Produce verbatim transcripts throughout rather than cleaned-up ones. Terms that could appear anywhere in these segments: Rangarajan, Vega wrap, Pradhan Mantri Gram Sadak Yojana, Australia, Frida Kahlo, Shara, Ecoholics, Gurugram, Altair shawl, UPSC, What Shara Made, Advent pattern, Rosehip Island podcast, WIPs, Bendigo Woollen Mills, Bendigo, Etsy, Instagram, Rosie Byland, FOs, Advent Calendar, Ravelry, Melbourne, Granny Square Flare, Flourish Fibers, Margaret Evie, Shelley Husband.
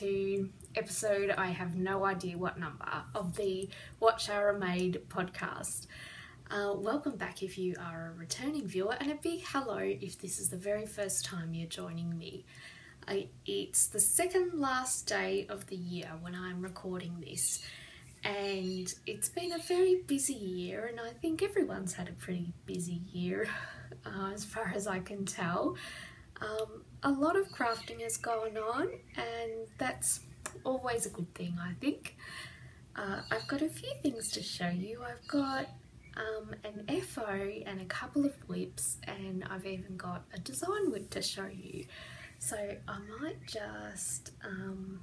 To episode, I have no idea what number, of the What Shara Made podcast. Uh, welcome back if you are a returning viewer, and a big hello if this is the very first time you're joining me. I, it's the second last day of the year when I'm recording this, and it's been a very busy year, and I think everyone's had a pretty busy year uh, as far as I can tell. Um, a lot of crafting is going on, and that's always a good thing, I think. Uh, I've got a few things to show you. I've got um, an F O and a couple of whips, and I've even got a design whip to show you. So I might just um,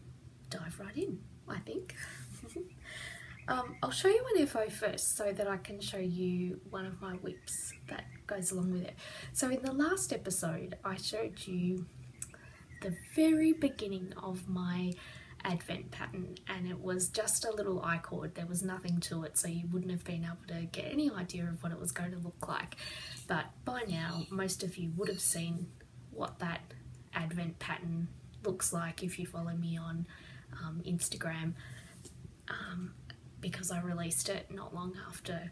dive right in, I think. um, I'll show you an F O first so that I can show you one of my whips that goes along with it. So in the last episode I showed you the very beginning of my Advent pattern, and it was just a little I-cord. There was nothing to it, so you wouldn't have been able to get any idea of what it was going to look like, but by now most of you would have seen what that Advent pattern looks like if you follow me on um, Instagram, um, because I released it not long after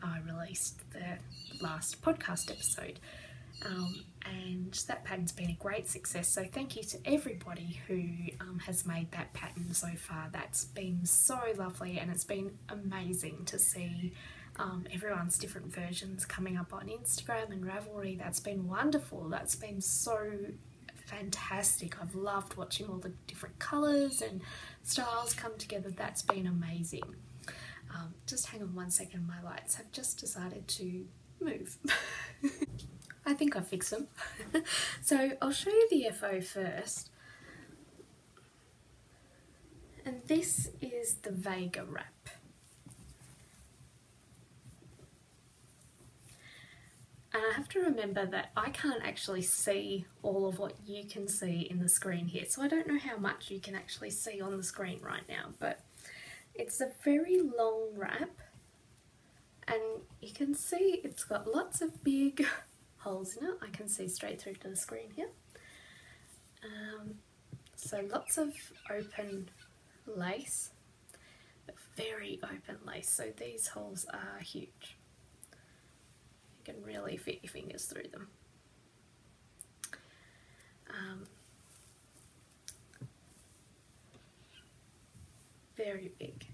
I released the last podcast episode, um, and that pattern's been a great success, so thank you to everybody who um, has made that pattern so far. That's been so lovely, and it's been amazing to see um, everyone's different versions coming up on Instagram and Ravelry. That's been wonderful. That's been so fantastic. I've loved watching all the different colours and styles come together. That's been amazing. Um, just hang on one second, my lights have just decided to move. I think I fixed them. So I'll show you the F O first. And this is the Vega wrap. And I have to remember that I can't actually see all of what you can see in the screen here. So I don't know how much you can actually see on the screen right now, but it's a very long wrap, and you can see it's got lots of big holes in it. I can see straight through to the screen here. Um, so lots of open lace, but very open lace, so these holes are huge. You can really fit your fingers through them. Um, Very big.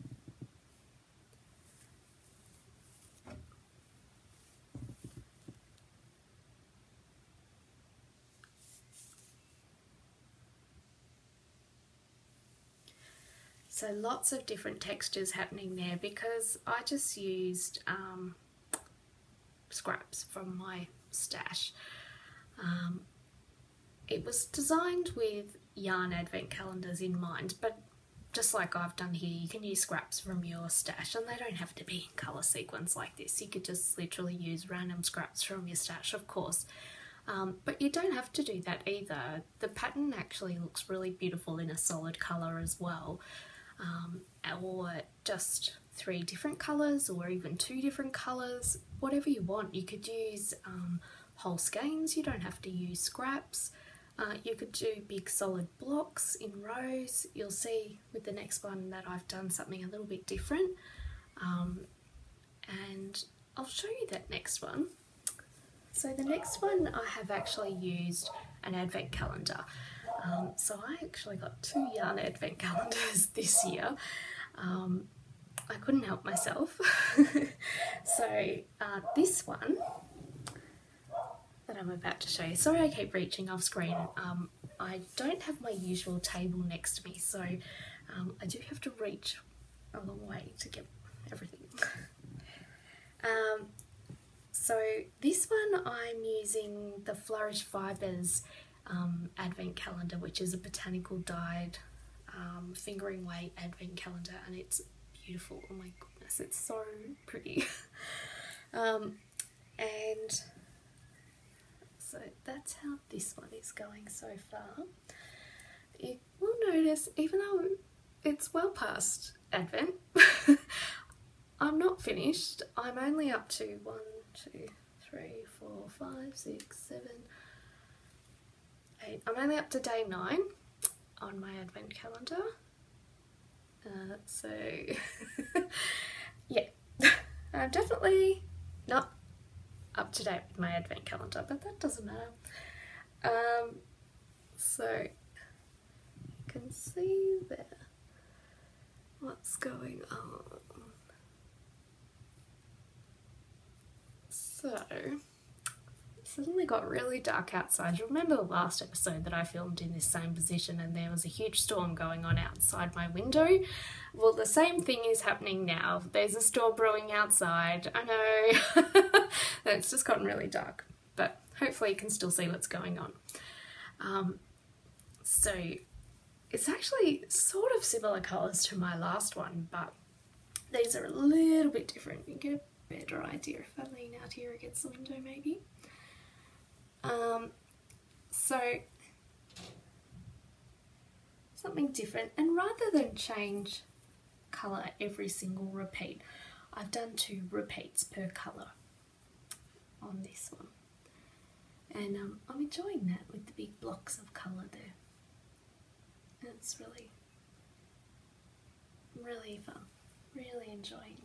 So lots of different textures happening there, because I just used um, scraps from my stash. Um, it was designed with yarn advent calendars in mind, but just like I've done here, you can use scraps from your stash, and they don't have to be in colour sequence like this. You could just literally use random scraps from your stash, of course. Um, but you don't have to do that either. The pattern actually looks really beautiful in a solid colour as well. Um, or just three different colours, or even two different colours, whatever you want. You could use um, whole skeins, you don't have to use scraps. Uh, you could do big solid blocks in rows. You'll see with the next one that I've done something a little bit different. Um, and I'll show you that next one. So the next one I have actually used an advent calendar. Um, so I actually got two yarn advent calendars this year. Um, I couldn't help myself. So uh, this one that I'm about to show you, sorry I keep reaching off screen, um, I don't have my usual table next to me, so um, I do have to reach a long way to get everything. um, so this one I'm using the Flourish Fibers um, advent calendar, which is a botanical dyed um, fingering weight advent calendar, and it's beautiful. Oh my goodness, it's so pretty. um, and so that's how this one is going so far. You will notice, even though it's well past Advent, I'm not finished. I'm only up to one, two, three, four, five, six, seven, eight. I'm only up to day nine on my Advent calendar. Uh, so, yeah, I'm definitely not up to date with my advent calendar, but that doesn't matter. Um, so, you can see there what's going on. So, it suddenly got really dark outside. You remember the last episode that I filmed in this same position and there was a huge storm going on outside my window? Well, the same thing is happening now. There's a storm brewing outside. I know. It's just gotten really dark, but hopefully you can still see what's going on. Um, so it's actually sort of similar colours to my last one, but these are a little bit different. You get a better idea if I lean out here against the window maybe. Um, so something different, and rather than change colour every single repeat, I've done two repeats per colour on this one, and um, I'm enjoying that with the big blocks of colour there. It's really, really fun, really enjoying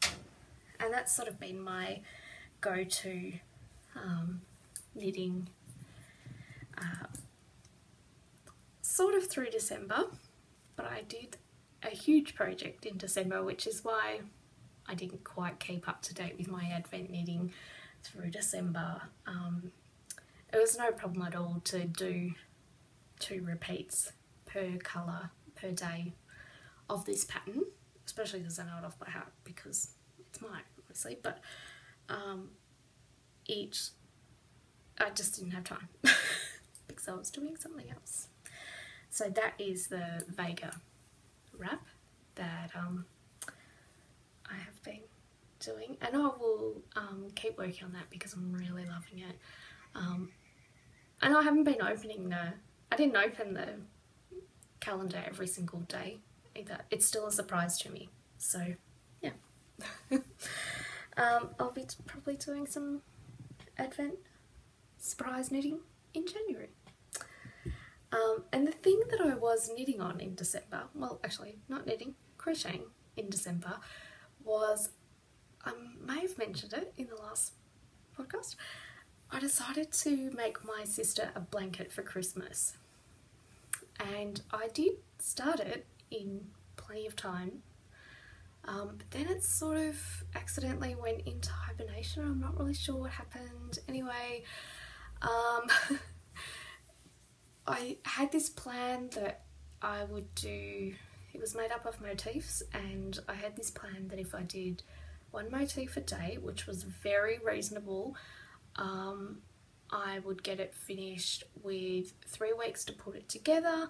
that. And that's sort of been my go-to um, knitting uh, sort of through December, but I did a huge project in December, which is why I didn't quite keep up to date with my advent knitting through December. Um, it was no problem at all to do two repeats per colour per day of this pattern, especially because I know it off by heart because it's mine obviously, but um, each, I just didn't have time because I was doing something else. So that is the Vega wrap that um, I have been doing, and I will um, keep working on that because I'm really loving it. Um, and I haven't been opening the, I didn't open the calendar every single day either. It's still a surprise to me. So yeah, um, I'll be probably doing some advent surprise knitting in January. Um, and the thing that I was knitting on in December, well actually not knitting, crocheting in December, was, I may have mentioned it in the last podcast, I decided to make my sister a blanket for Christmas, and I did start it in plenty of time, um, but then it sort of accidentally went into hibernation. I'm not really sure what happened. Anyway, um, I had this plan that I would do. It was made up of motifs, and I had this plan that if I did one motif a day, which was very reasonable, um, I would get it finished with three weeks to put it together,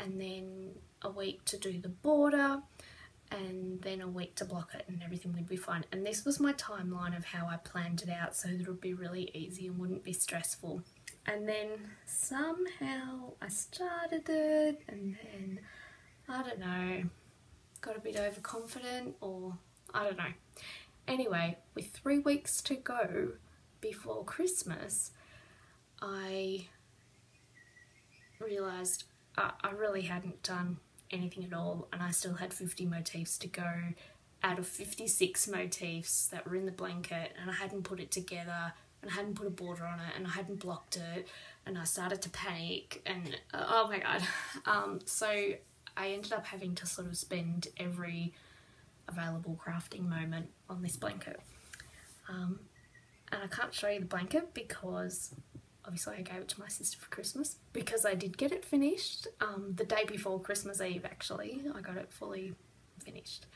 and then a week to do the border, and then a week to block it, and everything would be fine. And this was my timeline of how I planned it out so that it would be really easy and wouldn't be stressful. And then somehow I started it, and then I don't know, got a bit overconfident, or I don't know. Anyway, with three weeks to go before Christmas, I realised I, I really hadn't done anything at all, and I still had fifty motifs to go out of fifty-six motifs that were in the blanket, and I hadn't put it together, and I hadn't put a border on it and I hadn't blocked it, and I started to panic, and uh, oh my god. Um, so I ended up having to sort of spend every available crafting moment on this blanket. Um, and I can't show you the blanket because obviously I gave it to my sister for Christmas, because I did get it finished um, the day before Christmas Eve actually. I got it fully finished.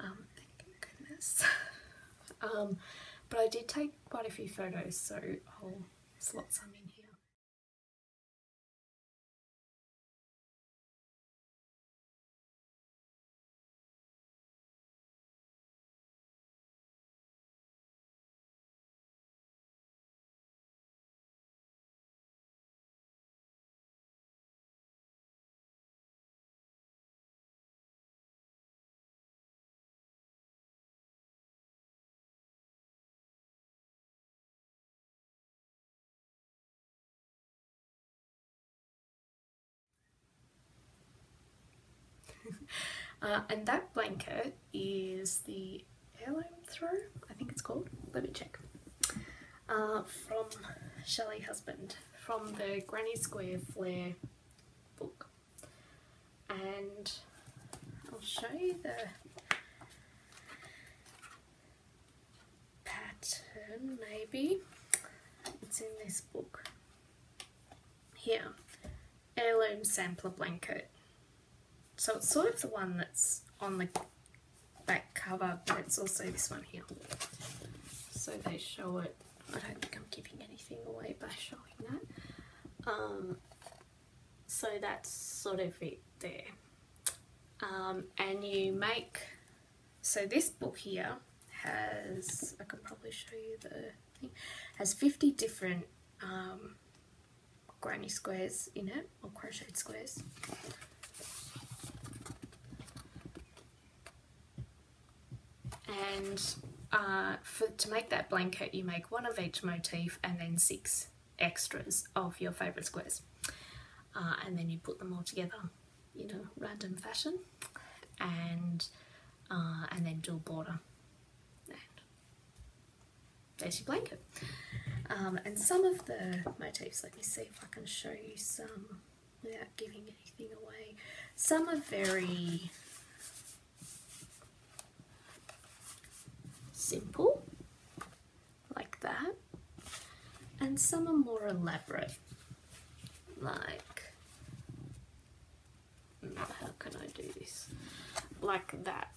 Um, thank goodness. um, but I did take quite a few photos, so I'll slot some in here. Uh, and that blanket is the heirloom throw, I think it's called, let me check, uh, from Shelley Husband, from the Granny Square Flare book. And I'll show you the pattern maybe, it's in this book here, heirloom sampler blanket. So it's sort of the one that's on the back cover, but it's also this one here. So they show it. I don't think I'm giving anything away by showing that. Um, so that's sort of it there. Um, and you make, so this book here has, I can probably show you the thing, has fifty different um, granny squares in it, or crocheted squares. And uh, for, to make that blanket you make one of each motif and then six extras of your favourite squares, uh, and then you put them all together in a random fashion, and uh, and then do a border, and there's your blanket. Um, and some of the motifs, let me see if I can show you some without giving anything away. Some are very simple, like that, and some are more elaborate, like, how can I do this, like that.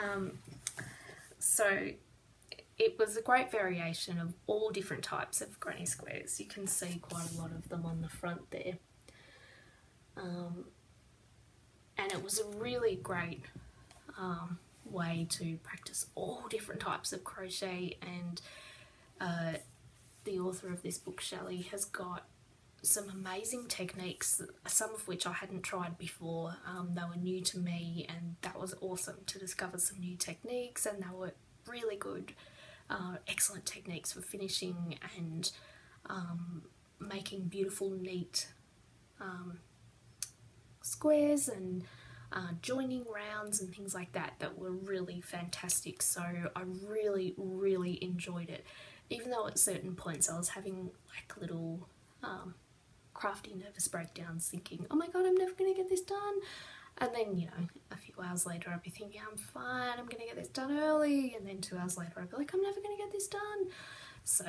um, so it was a great variation of all different types of granny squares. You can see quite a lot of them on the front there, um, and it was a really great Um, way to practice all different types of crochet. And uh, the author of this book, Shelley, has got some amazing techniques, some of which I hadn't tried before. Um, they were new to me, and that was awesome to discover some new techniques, and they were really good, uh, excellent techniques for finishing and um, making beautiful, neat um, squares and Uh, joining rounds and things like that that were really fantastic. So I really really enjoyed it, even though at certain points I was having like little um, crafty nervous breakdowns, thinking, oh my god, I'm never gonna get this done, and then, you know, a few hours later I'd be thinking, I'm fine, I'm gonna get this done early, and then two hours later I'd be like, I'm never gonna get this done. So,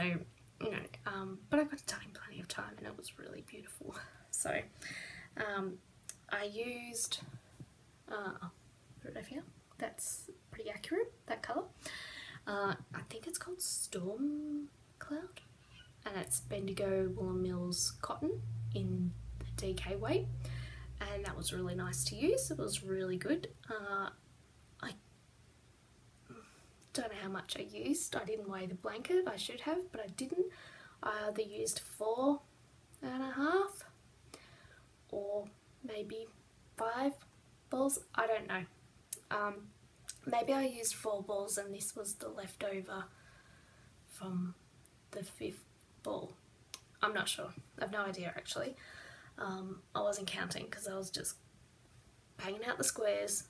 you know, um, but I got it done in plenty of time, and it was really beautiful. So um, I used Uh, put it over here. That's pretty accurate, that colour. Uh, I think it's called Storm Cloud, and it's Bendigo Woollen Mills cotton in the D K weight, and that was really nice to use. It was really good. Uh, I don't know how much I used. I didn't weigh the blanket. I should have, but I didn't. I either used four and a half or maybe five. Balls? I don't know. Um, maybe I used four balls and this was the leftover from the fifth ball. I'm not sure. I've no idea actually. Um, I wasn't counting because I was just banging out the squares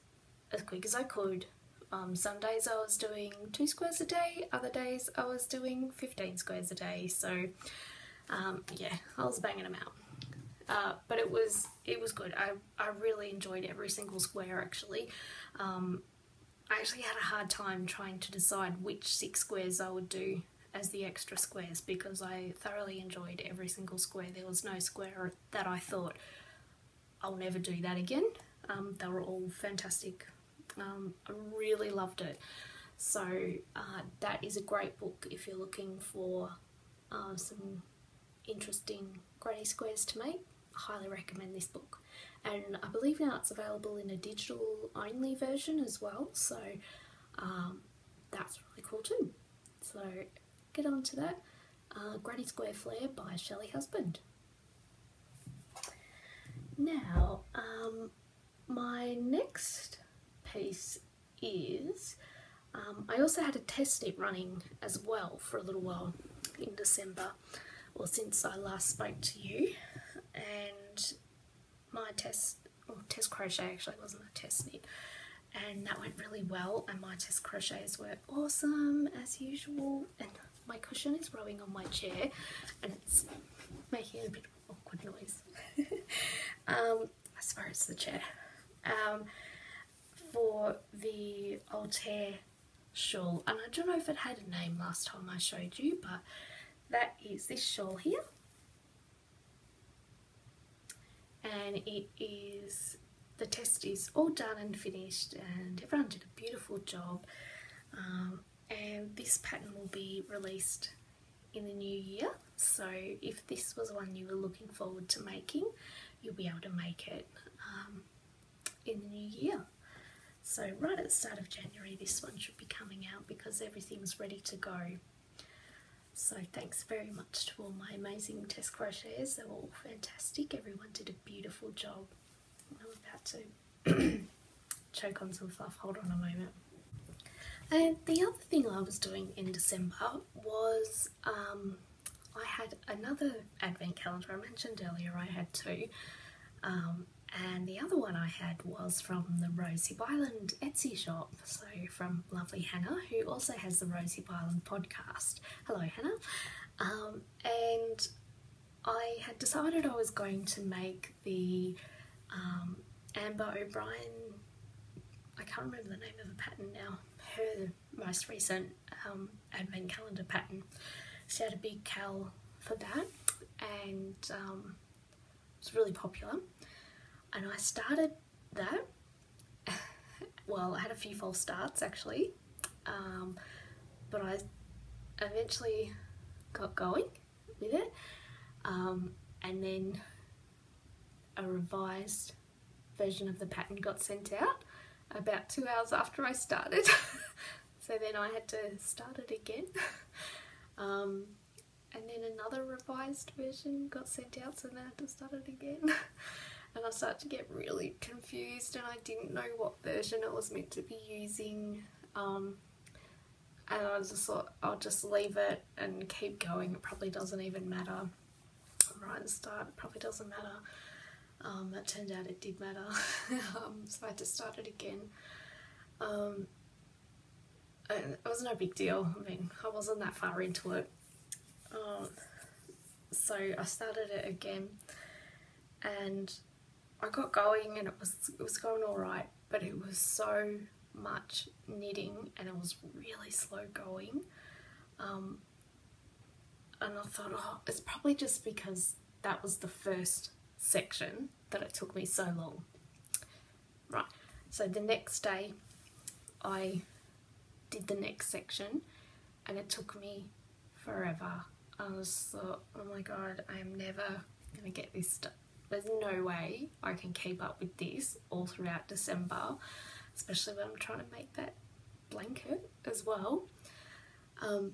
as quick as I could Um, some days I was doing two squares a day, other days I was doing fifteen squares a day, so um, yeah, I was banging them out. Uh, but it was it was good. I, I really enjoyed every single square actually. Um, I actually had a hard time trying to decide which six squares I would do as the extra squares because I thoroughly enjoyed every single square. There was no square that I thought, I'll never do that again. Um, they were all fantastic. Um, I really loved it. So uh, that is a great book if you're looking for uh, some interesting granny squares to make. I highly recommend this book, and I believe now it's available in a digital only version as well, so um, that's really cool too. So get on to that. Uh, Granny Square Flare by Shelley Husband. Now um, my next piece is um, I also had a test knit running as well for a little while in December, or since I last spoke to you, and my test or oh, test crochet actually wasn't a test knit, and that went really well, and my test crochets were awesome as usual. And my cushion is rubbing on my chair and it's making a bit of awkward noise. um, I swear it's the chair. Um, for the Altair shawl, and I don't know if it had a name last time I showed you, but that is this shawl here, and it is, the test is all done and finished, and everyone did a beautiful job, um, and this pattern will be released in the new year, so if this was one you were looking forward to making, you'll be able to make it um, in the new year. So right at the start of January this one should be coming out because everything's ready to go. So thanks very much to all my amazing test crocheters, they were all fantastic, everyone did a beautiful job. I'm about to choke on some fluff, hold on a moment. And the other thing I was doing in December was um, I had another advent calendar, I mentioned earlier I had two. Um, And the other one I had was from the Rosie Byland Etsy shop, so from lovely Hannah, who also has the Rosie Byland podcast. Hello Hannah. Um, and I had decided I was going to make the um, Amber O'Brien, I can't remember the name of the pattern now, her most recent um, advent calendar pattern. She had a big cal for that, and um, it's really popular. And I started that, well, I had a few false starts actually, um, but I eventually got going with it, um, and then a revised version of the pattern got sent out about two hours after I started, so then I had to start it again, um, and then another revised version got sent out, so then I had to start it again. And I started to get really confused and I didn't know what version it was meant to be using, um, and I just thought I'll just leave it and keep going, it probably doesn't even matter. Right at the start it probably doesn't matter. Um, it turned out it did matter. um, so I had to start it again, um, and it was no big deal, I mean I wasn't that far into it, um, so I started it again and I got going and it was it was going all right, but it was so much knitting and it was really slow going, um, and I thought, oh, it's probably just because that was the first section that it took me so long. Right, so the next day I did the next section and it took me forever. I just thought, oh my god, I am never gonna get this stuff. There's no way I can keep up with this all throughout December, especially when I'm trying to make that blanket as well. Um,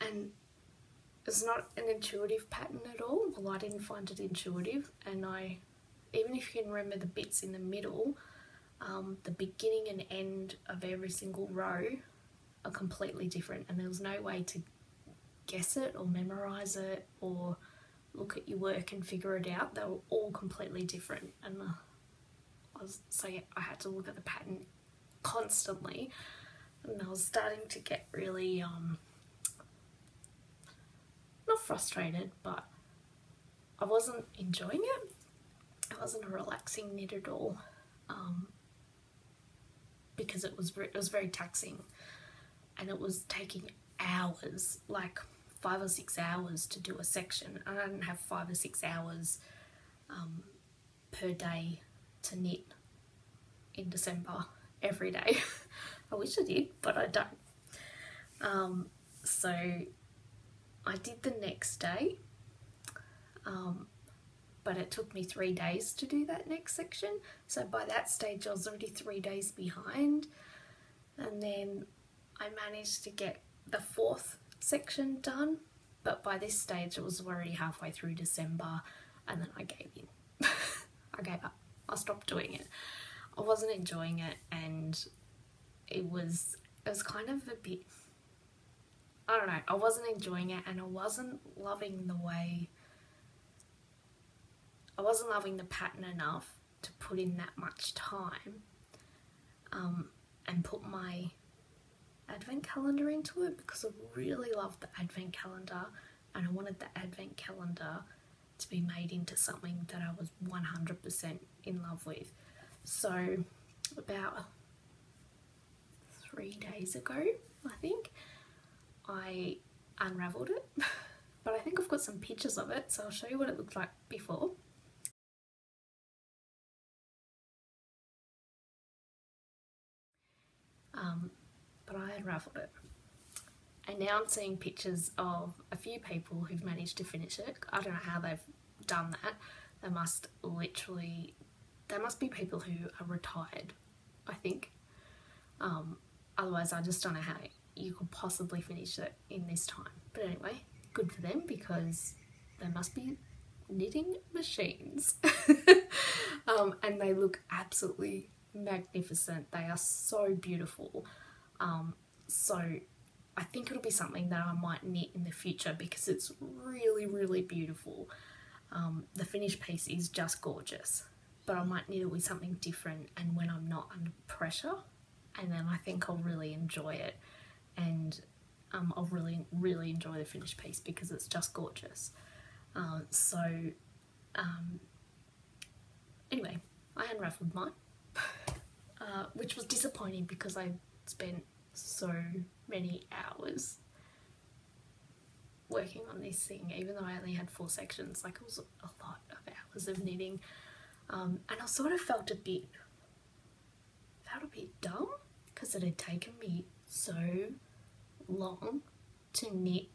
and it's not an intuitive pattern at all. Well, I didn't find it intuitive, and I, even if you can remember the bits in the middle, um, the beginning and end of every single row are completely different, and there was no way to guess it or memorize it or look at your work and figure it out. They were all completely different, and uh, I was, so yeah, I had to look at the pattern constantly and I was starting to get really, um, not frustrated, but I wasn't enjoying it. It wasn't a relaxing knit at all, um, because it was, it was very taxing, and it was taking hours, like five or six hours to do a section, and I didn't have five or six hours um, per day to knit in December every day. I wish I did, but I don't. Um, so I did the next day, um, but it took me three days to do that next section. So by that stage I was already three days behind, and then I managed to get the fourth section done, but by this stage it was already halfway through December, and then I gave in. I gave up. I stopped doing it. I wasn't enjoying it, and it was it was kind of a bit, I don't know, I wasn't enjoying it, and I wasn't loving the way, I wasn't loving the pattern enough to put in that much time um, and put my Advent calendar into it, because I really loved the Advent calendar, and I wanted the Advent calendar to be made into something that I was one hundred percent in love with. So about three days ago, I think, I unraveled it, but I think I've got some pictures of it, so I'll show you what it looked like before. Um, but I unraveled it, and now I'm seeing pictures of a few people who've managed to finish it. I don't know how they've done that. They must literally, they must be people who are retired, I think. Um, otherwise I just don't know how you could possibly finish it in this time. But anyway, good for them, because they must be knitting machines. um, and they look absolutely magnificent. They are so beautiful. Um, so I think it'll be something that I might knit in the future, because it's really, really beautiful. Um, the finished piece is just gorgeous, but I might knit it with something different, and when I'm not under pressure, and then I think I'll really enjoy it, and um, I'll really, really enjoy the finished piece, because it's just gorgeous. Um, so um, anyway, I unraveled mine, uh, which was disappointing, because I spent so many hours working on this thing, even though I only had four sections. Like, it was a lot of hours of knitting. Um, and I sort of felt a bit, felt a bit dumb, because it had taken me so long to knit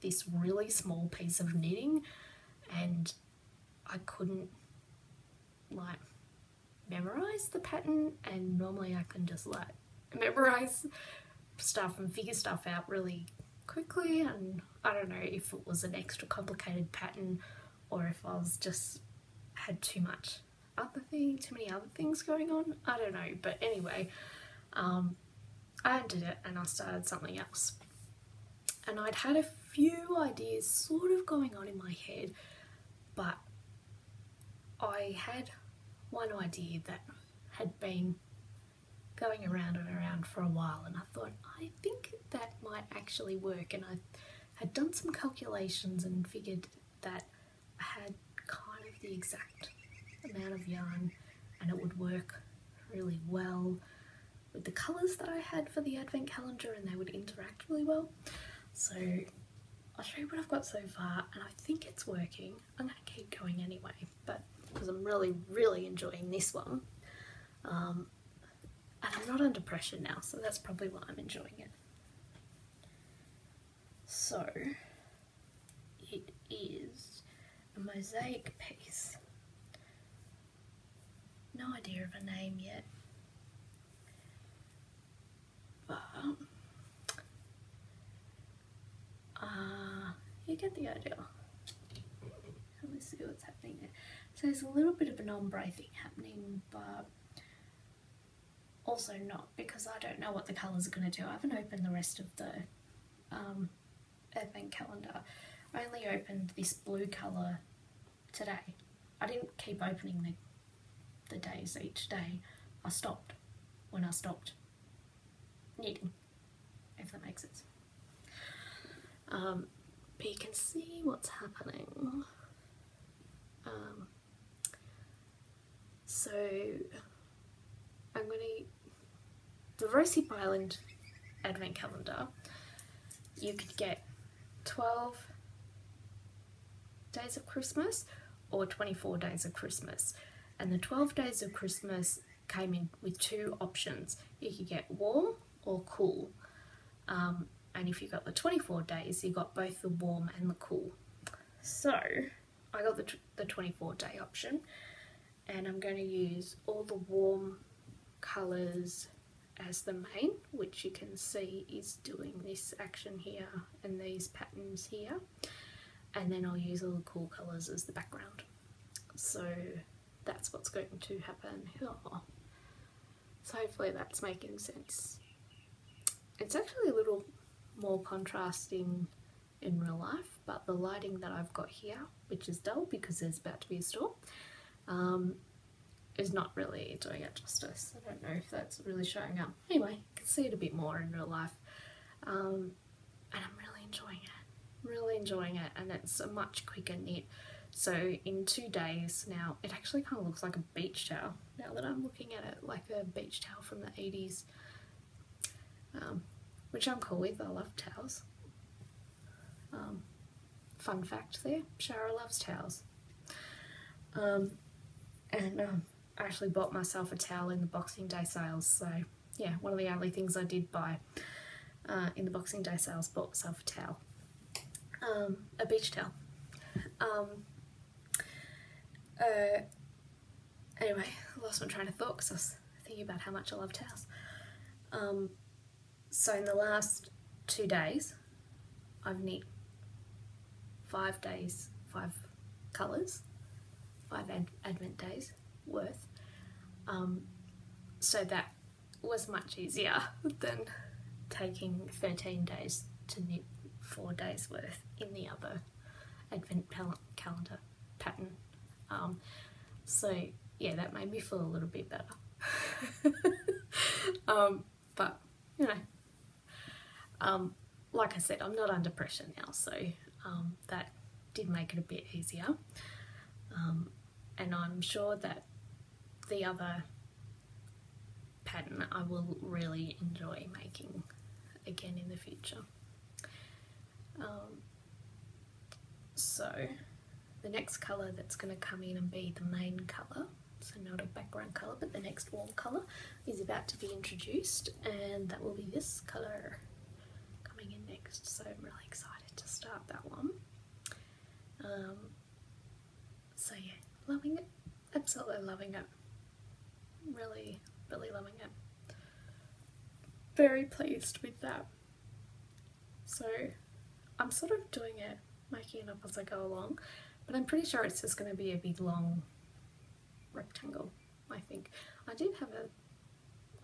this really small piece of knitting, and I couldn't, like, memorise the pattern, and normally I can just, like, memorise stuff and figure stuff out really quickly, and I don't know if it was an extra complicated pattern, or if I was just, had too much other thing, too many other things going on. I don't know, but anyway, um, I undid it and I started something else. And I'd had a few ideas sort of going on in my head, but I had one idea that had been going around and around for a while, and I thought, I think that might actually work, and I had done some calculations and figured that I had kind of the exact amount of yarn, and it would work really well with the colours that I had for the Advent calendar, and they would interact really well. So I'll show you what I've got so far, and I think it's working. I'm going to keep going anyway, but because I'm really, really enjoying this one. Um, and I'm not under pressure now, so that's probably why I'm enjoying it. So it is a mosaic piece. No idea of a name yet, but uh, you get the idea. Let me see what's happening there. So there's a little bit of an ombre thing happening, but also not, because I don't know what the colours are going to do. I haven't opened the rest of the um, Advent calendar. I only opened this blue colour today. I didn't keep opening the the days each day. I stopped when I stopped knitting. if that makes sense. Um, but you can see what's happening. Um, so I'm going to, the Rosie Byland Advent calendar, you could get twelve days of Christmas or twenty-four days of Christmas, and the twelve days of Christmas came in with two options. You could get warm or cool, um, and if you got the twenty-four days, you got both the warm and the cool. So I got the, the twenty-four day option, and I'm going to use all the warm colours as the main, which you can see is doing this action here and these patterns here, and then I'll use all the cool colours as the background. So that's what's going to happen here. So hopefully that's making sense. It's actually a little more contrasting in real life, but the lighting that I've got here, which is dull because there's about to be a storm, um, is not really doing it justice. I don't know if that's really showing up. Anyway, you can see it a bit more in real life, um, and I'm really enjoying it. Really enjoying it, and it's a much quicker knit. So in two days now, it actually kind of looks like a beach towel, now that I'm looking at it, like a beach towel from the eighties, um, which I'm cool with. I love towels. Um, fun fact there, Shara loves towels. Um, and um, I actually bought myself a towel in the Boxing Day sales, so yeah, one of the only things I did buy uh, in the Boxing Day sales, bought myself a towel, um, a beach towel. Um, uh, anyway, I lost my train of thought because I was thinking about how much I love towels. Um, so in the last two days, I've knit five days, five colours, five ad advent days worth, um, so that was much easier than taking thirteen days to knit four days worth in the other advent calendar pattern. Um, so yeah, that made me feel a little bit better. um, but you know, um, like I said, I'm not under pressure now, so um, that did make it a bit easier. Um, and I'm sure that the other pattern I will really enjoy making again in the future. Um, so the next colour that's going to come in and be the main colour, so not a background colour, but the next warm colour is about to be introduced, and that will be this colour coming in next, so I'm really excited to start that one. Um, So yeah, loving it, absolutely loving it, really, really loving it. Very pleased with that. So I'm sort of doing it, making it up as I go along, but I'm pretty sure it's just going to be a big long rectangle, I think. I did have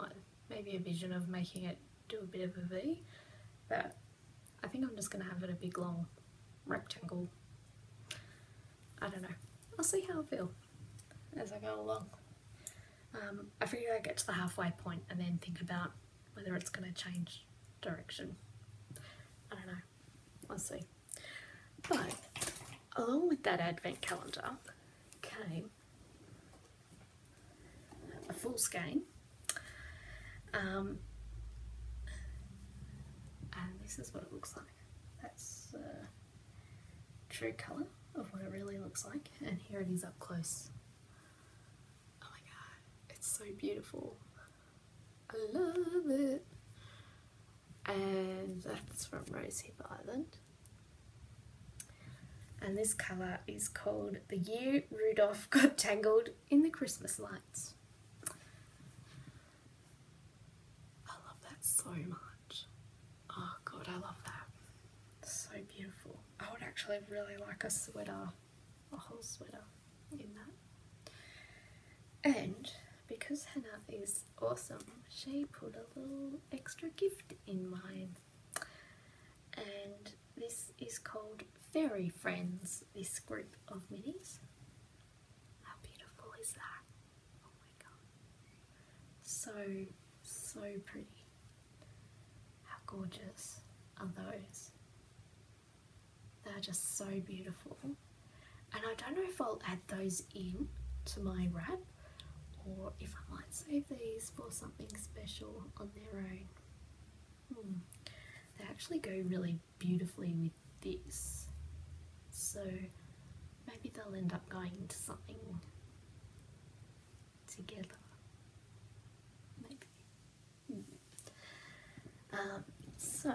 a, maybe a vision of making it do a bit of a V, but I think I'm just going to have it a big long rectangle. I don't know. I'll see how I feel as I go along. Um, I figure I get to the halfway point and then think about whether it's going to change direction. I don't know. I'll see. But along with that advent calendar came a full skein. Um, and this is what it looks like. That's uh, true colour of what it really looks like, and here it is up close. Oh my god, it's so beautiful. I love it. And that's from Rosehip Island, and this colour is called The Year Rudolph Got Tangled in the Christmas Lights. I love that so much. Oh god, I love that. It's so beautiful. I would actually really like a sweater, a whole sweater in that. And because Hannah is awesome, she put a little extra gift in mine. And this is called Fairy Friends, this group of minis. How beautiful is that? Oh my god. So, so pretty. How gorgeous are those? They're just so beautiful. And I don't know if I'll add those in to my wrap or if I might save these for something special on their own. Hmm. They actually go really beautifully with this, so maybe they'll end up going into something together, maybe. Hmm. Um, so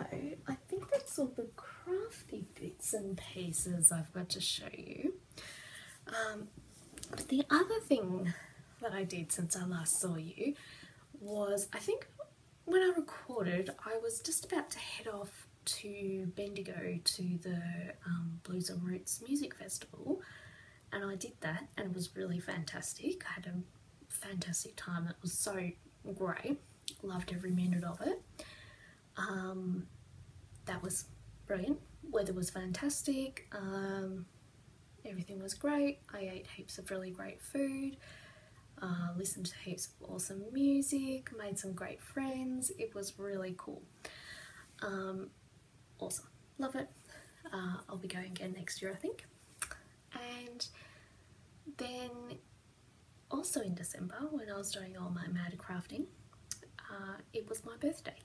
I think that's all the crafty bits and pieces I've got to show you. Um, but the other thing that I did since I last saw you was, I think when I recorded, I was just about to head off to Bendigo to the um, Blues and Roots Music Festival, and I did that and it was really fantastic. I had a fantastic time. It was so great. Loved every minute of it. Um, that was brilliant. Weather was fantastic. Um, everything was great. I ate heaps of really great food. Uh, listened to heaps of awesome music, made some great friends. It was really cool. Um, awesome. Love it. Uh, I'll be going again next year, I think. And then also in December, when I was doing all my mad crafting, uh, it was my birthday.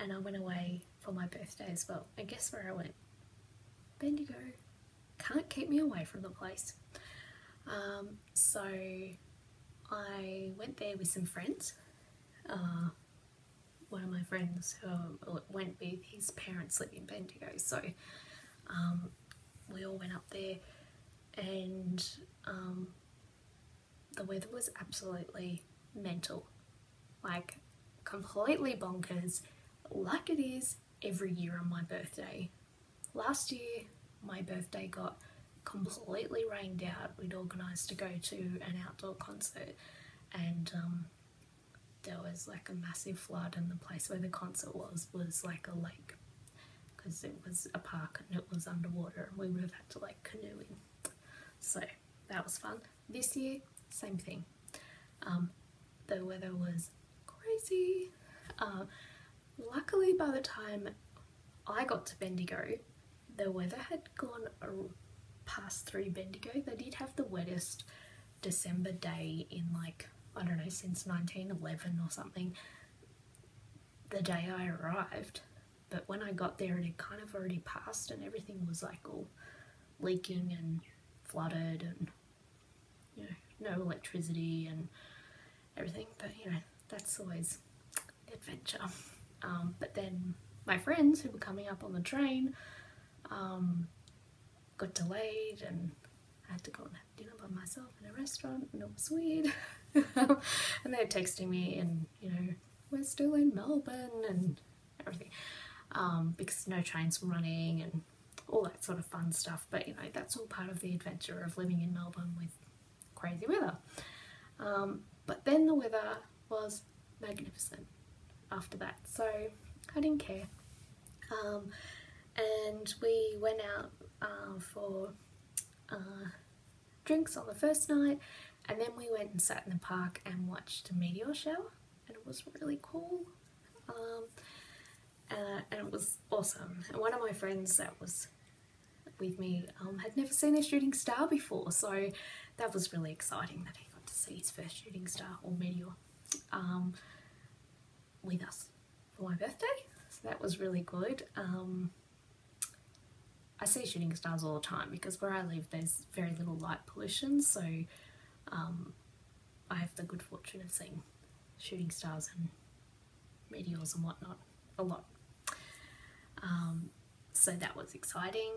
And I went away for my birthday as well. And guess where I went? Bendigo. Can't keep me away from the place. Um, so... I went there with some friends. Uh, one of my friends who went with his parents live in Bendigo, so um, we all went up there, and um, the weather was absolutely mental, like completely bonkers, like it is every year on my birthday. Last year my birthday got completely rained out. We'd organised to go to an outdoor concert, and um, there was like a massive flood, and the place where the concert was was like a lake, because it was a park and it was underwater, and we would have had to like canoe in. So that was fun. This year, same thing. Um, the weather was crazy. Uh, luckily by the time I got to Bendigo, the weather had gone a past through Bendigo. They did have the wettest December day in, like, I don't know, since nineteen eleven or something, the day I arrived. But when I got there, it had kind of already passed, and everything was like all leaking and flooded, and you know, no electricity and everything. But you know, that's always adventure. Um, but then my friends who were coming up on the train um, got delayed, and I had to go and have dinner by myself in a restaurant, and it was weird. And they were texting me, and you know, we're still in Melbourne and everything, um, because no trains were running and all that sort of fun stuff. But you know, that's all part of the adventure of living in Melbourne with crazy weather. Um, but then the weather was magnificent after that, so I didn't care. Um, and we went out Uh, for uh, drinks on the first night, and then we went and sat in the park and watched a meteor shower, and it was really cool. Um, uh, and it was awesome. And one of my friends that was with me um, had never seen a shooting star before, so that was really exciting that he got to see his first shooting star or meteor um, with us for my birthday, so that was really good. Um, I see shooting stars all the time because where I live there's very little light pollution, so um, I have the good fortune of seeing shooting stars and meteors and whatnot a lot. Um, so that was exciting.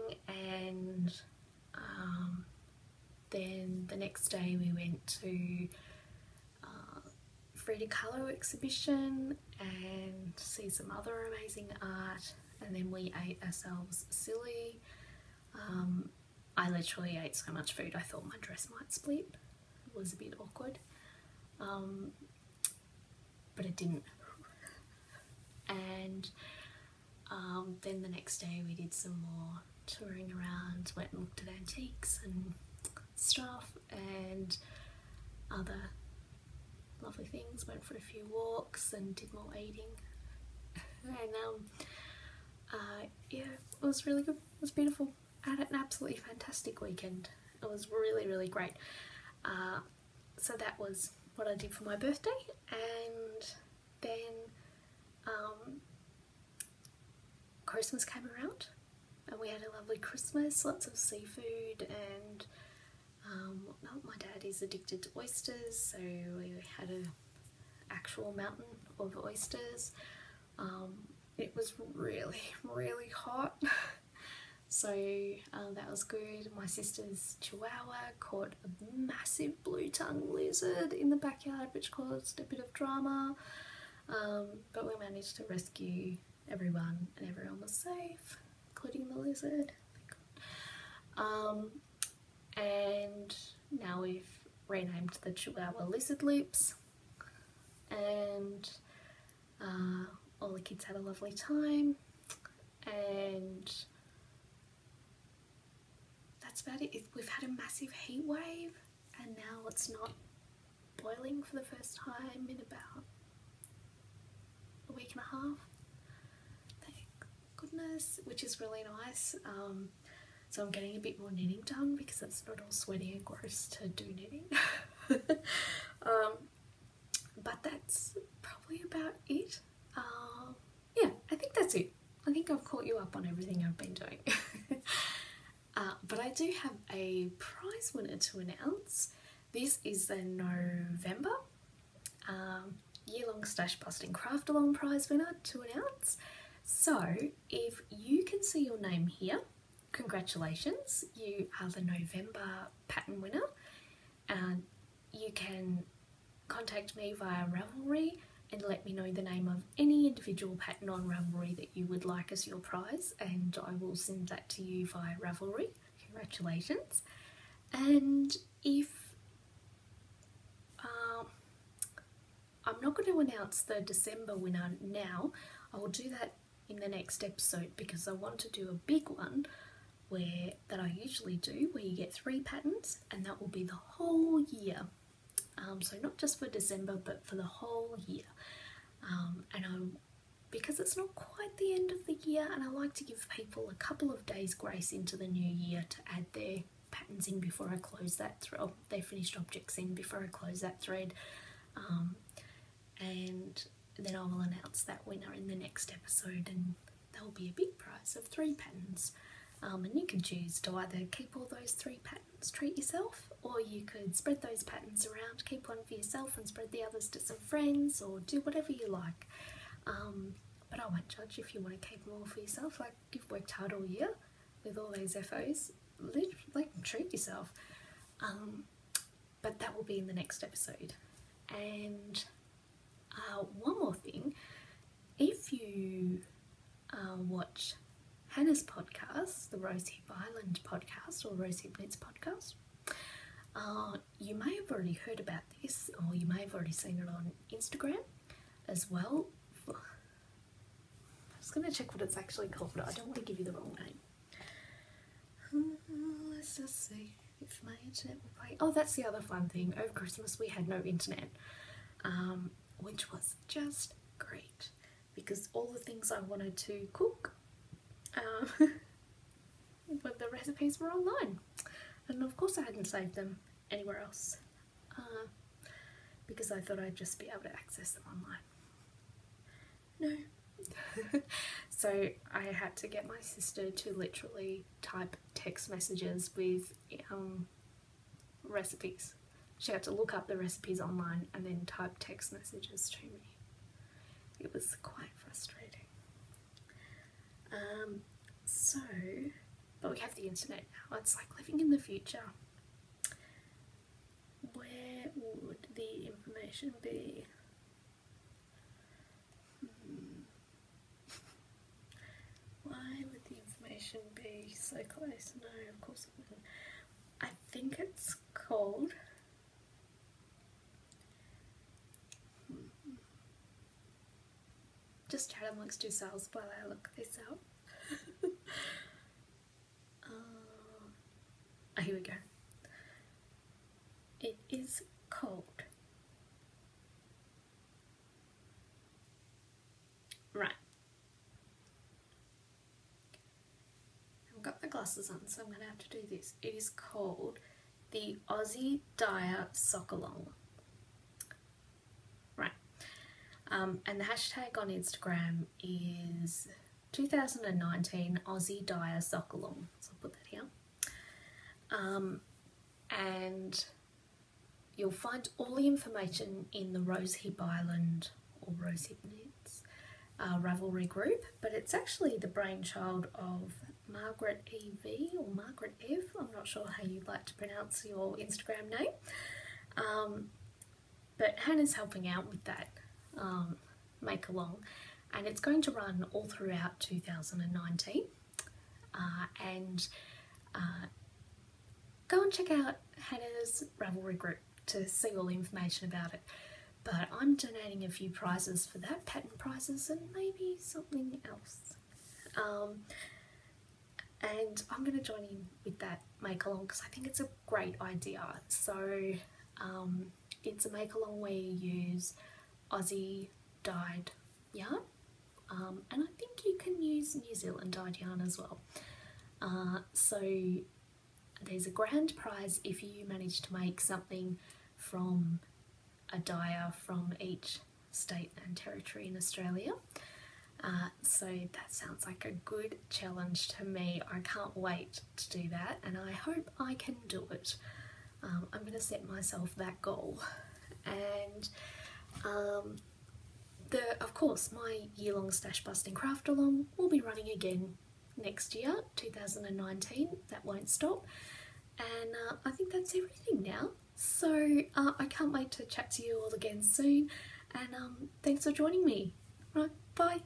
And um, then the next day we went to uh, Frida Kahlo exhibition and see some other amazing art. And then we ate ourselves silly. Um, I literally ate so much food I thought my dress might split. It was a bit awkward. Um, but it didn't. And um, then the next day we did some more touring around, went and looked at antiques and stuff and other lovely things. Went for a few walks and did more eating. and um, uh, yeah, it was really good. It was beautiful. I had an absolutely fantastic weekend. It was really, really great. Uh, so that was what I did for my birthday, and then um, Christmas came around and we had a lovely Christmas, lots of seafood, and um, well, my dad is addicted to oysters, so we had an actual mountain of oysters. Um, it was really, really hot. So uh, that was good. My sister's chihuahua caught a massive blue tongue lizard in the backyard, which caused a bit of drama, um, but we managed to rescue everyone and everyone was safe, including the lizard. Um, and now we've renamed the chihuahua Lizard Lips, and uh, all the kids had a lovely time, and about it. We've had a massive heat wave and now it's not boiling for the first time in about a week and a half, thank goodness, which is really nice. Um, so I'm getting a bit more knitting done because it's not all sweaty and gross to do knitting. um, but that's probably about it. Um, yeah, I think that's it. I think I've caught you up on everything I've been doing. Uh, but I do have a prize winner to announce. This is the November um, year-long stash busting craft along prize winner to announce. So if you can see your name here, congratulations, you are the November pattern winner. And uh, you can contact me via Ravelry and let me know the name of any individual pattern on Ravelry that you would like as your prize, and I will send that to you via Ravelry. Congratulations. And if uh, I'm not going to announce the December winner now, I will do that in the next episode, because I want to do a big one where that I usually do, where you get three patterns, and that will be the whole year. Um, so not just for December, but for the whole year. Um, and I, because it's not quite the end of the year, and I like to give people a couple of days grace into the new year to add their patterns in before I close that thread, their finished objects in before I close that thread. Um, and then I will announce that winner in the next episode, and there will be a big prize of three patterns. Um, and you can choose to either keep all those three patterns, treat yourself, or you could spread those patterns around, keep one for yourself and spread the others to some friends, or do whatever you like. Um, but I won't judge if you want to keep them all for yourself. Like, you've worked hard all year with all those F Os, like, treat yourself. Um, but that will be in the next episode. And uh, one more thing, if you uh, watch Hannah's podcast, the Rosehip Island podcast, or Rosehip Knits podcast, uh, you may have already heard about this, or you may have already seen it on Instagram as well. I was going to check what it's actually called, but I don't want to give you the wrong name. Uh, let's just see if my internet will play. Oh, that's the other fun thing. Over Christmas we had no internet, um, which was just great, because all the things I wanted to cook, Um, but the recipes were online, and of course I hadn't saved them anywhere else, uh, because I thought I'd just be able to access them online. No. So I had to get my sister to literally type text messages with um, recipes. She had to look up the recipes online and then type text messages to me. It was quite frustrating. Um, so, but we have the internet now. It's like living in the future. Where would the information be? Hmm. Why would the information be so close? No, of course it wouldn't. I think it's called... Just chat amongst yourselves while I look this up. uh, here we go. It is called... Right. sunglasses on, so I'm going to have to do this. It is called the Aussie Dyer Sockalong. Right. Um, and the hashtag on Instagram is twenty nineteen Aussie Dyer Sockalong. So I'll put that here. Um, and you'll find all the information in the Rosehip Island or Rosehip Knits uh, Ravelry group, but it's actually the brainchild of Margaret Evie or Margaret Ev. I'm not sure how you'd like to pronounce your Instagram name, um, but Hannah's helping out with that um, make along, and it's going to run all throughout two thousand nineteen. Uh, and uh, go and check out Hannah's Ravelry group to see all the information about it. But I'm donating a few prizes for that, pattern prizes and maybe something else. Um, and I'm going to join in with that make-along because I think it's a great idea. So um, it's a make-along where you use Aussie dyed yarn. Um, and I think you can use New Zealand dyed yarn as well. Uh, so there's a grand prize if you manage to make something from a dyer from each state and territory in Australia. Uh, so that sounds like a good challenge to me. I can't wait to do that, and I hope I can do it. Um, I'm going to set myself that goal. And um, the, of course, my year-long stash busting craft along will be running again next year, two thousand nineteen. That won't stop. And uh, I think that's everything now. So uh, I can't wait to chat to you all again soon, and um, thanks for joining me. Right, bye.